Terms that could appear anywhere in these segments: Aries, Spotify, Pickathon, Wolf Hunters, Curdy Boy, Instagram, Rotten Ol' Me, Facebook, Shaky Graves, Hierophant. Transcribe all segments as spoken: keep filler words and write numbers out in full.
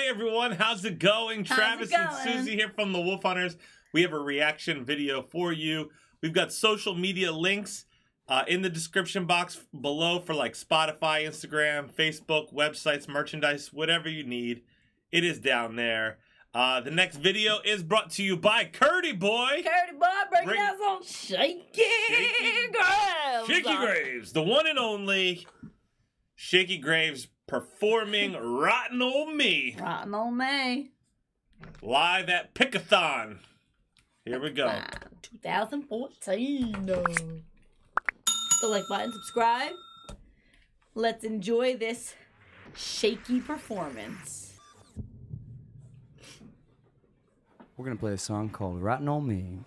Hey everyone, how's it going? How's Travis it going? And Susie here from the Wolf Hunters. We have a reaction video for you. We've got social media links uh, in the description box below for like Spotify, Instagram, Facebook, websites, merchandise, whatever you need. It is down there. Uh, the next video is brought to you by Curdy Boy. Curdy Boy, breaking down on Shaky Graves. Shaky Graves, the one and only Shaky Graves performing Rotten Ol' Me. Rotten Ol' Me. Live at Pickathon. Here we go. twenty fourteen. The like button, subscribe. Let's enjoy this shaky performance. We're gonna play a song called Rotten Ol' Me.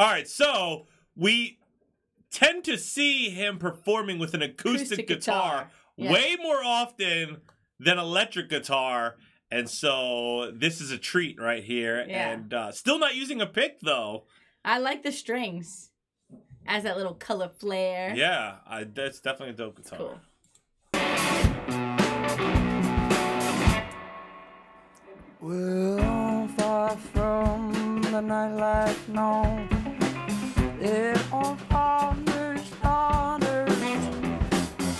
All right, so we tend to see him performing with an acoustic, acoustic guitar, guitar. Yeah. Way more often than electric guitar, and so this is a treat right here. Yeah. And uh, still not using a pick, though. I like the strings. As that little color flare. Yeah, I, that's definitely a dope guitar. Cool. We're all far from the nightlife now. It all honors, honors.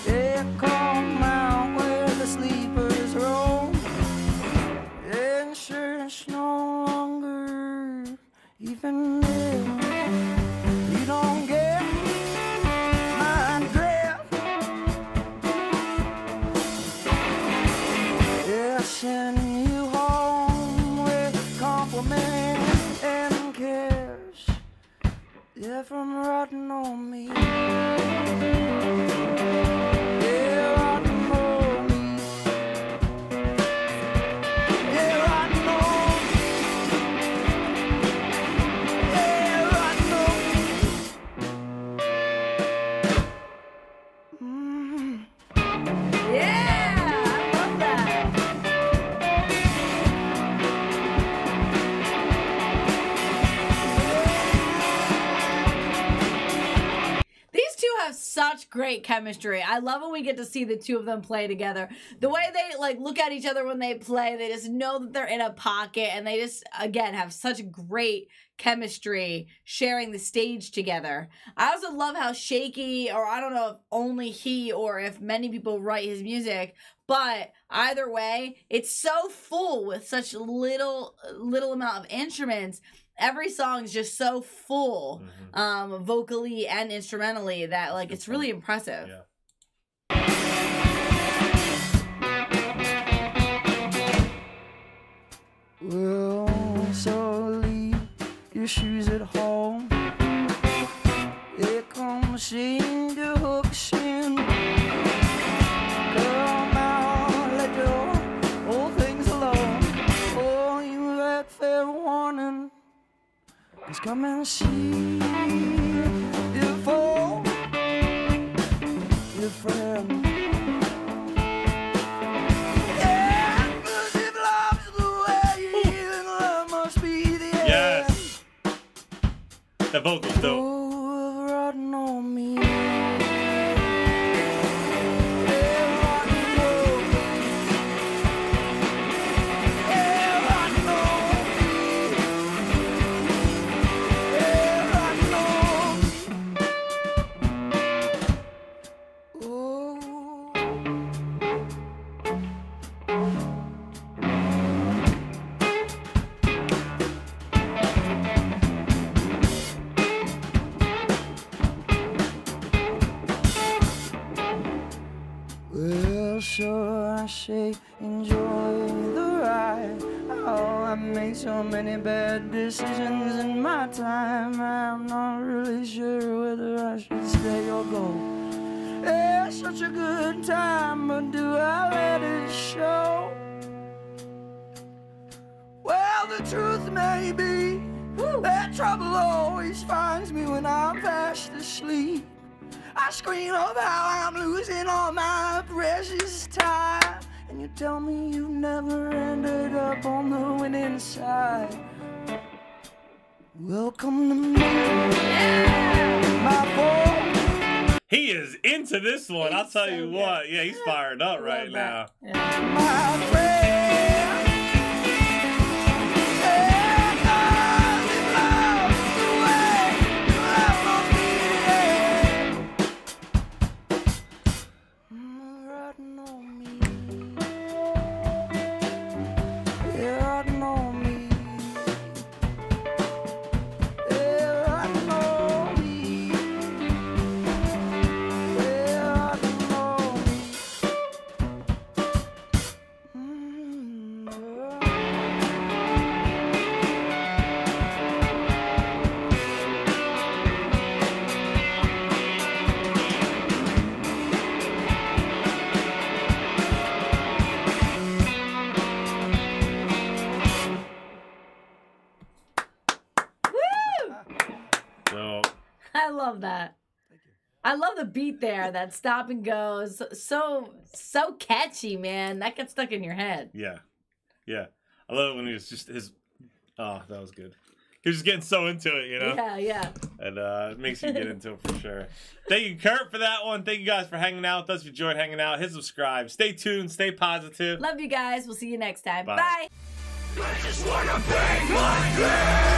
They come out where the sleepers roam. And sure, it's no longer even if you don't get my drift. Yeah, sending you home with compliments and cares. Yeah, from Rotten Ol' Me. Yeah, Rotten Ol' Me. Yeah, Rotten Ol' Me. Yeah, Rotten Ol' Me. Mm. Yeah, I love that. These two have such great chemistry. I love when we get to see the two of them play together. The way they like look at each other when they play, they just know that they're in a pocket, and they just again have such great chemistry sharing the stage together. I also love how Shaky, or I don't know if only he or if many people write his music, but either way, it's so full with such little little amount of instruments. Every song is just so full, mm-hmm. um, vocally and instrumentally, that like it's really impressive. Yeah. Well, so leave your shoes at home. Here comes seeing the hooks in. Girl, now let go, all things alone. Oh, you had fair warning. Let's come and see you fall, your friend. Yeah, 'cause if love's the way, then love must be the end. Yes. The vocals, though. say enjoy the ride. Oh, I made so many bad decisions in my time. I'm not really sure whether I should stay or go. It's such a good time, but do I let it show? Well, the truth may be that trouble always finds me when I'm fast asleep. I scream of how I'm losing all my precious time, and you tell me you never ended up on the winning side. Welcome to me, my boy. He is into this one, he's I'll tell so you good. What. Yeah, he's fired up right now. My friend, and I live the way I'm rotten on me. You're rotten on me. You're rotten on me. That I love the beat there, that stop and go, so, so so catchy, man. That gets stuck in your head. Yeah, yeah, I love it when he was just his oh that was good. He was just getting so into it, you know. Yeah, yeah. And uh it makes you get into it for sure. Thank you, Kurt, for that one. Thank you guys for hanging out with us. If you enjoyed hanging out, hit subscribe, stay tuned, stay positive. Love you guys, we'll see you next time. Bye, bye. I just wanna bang my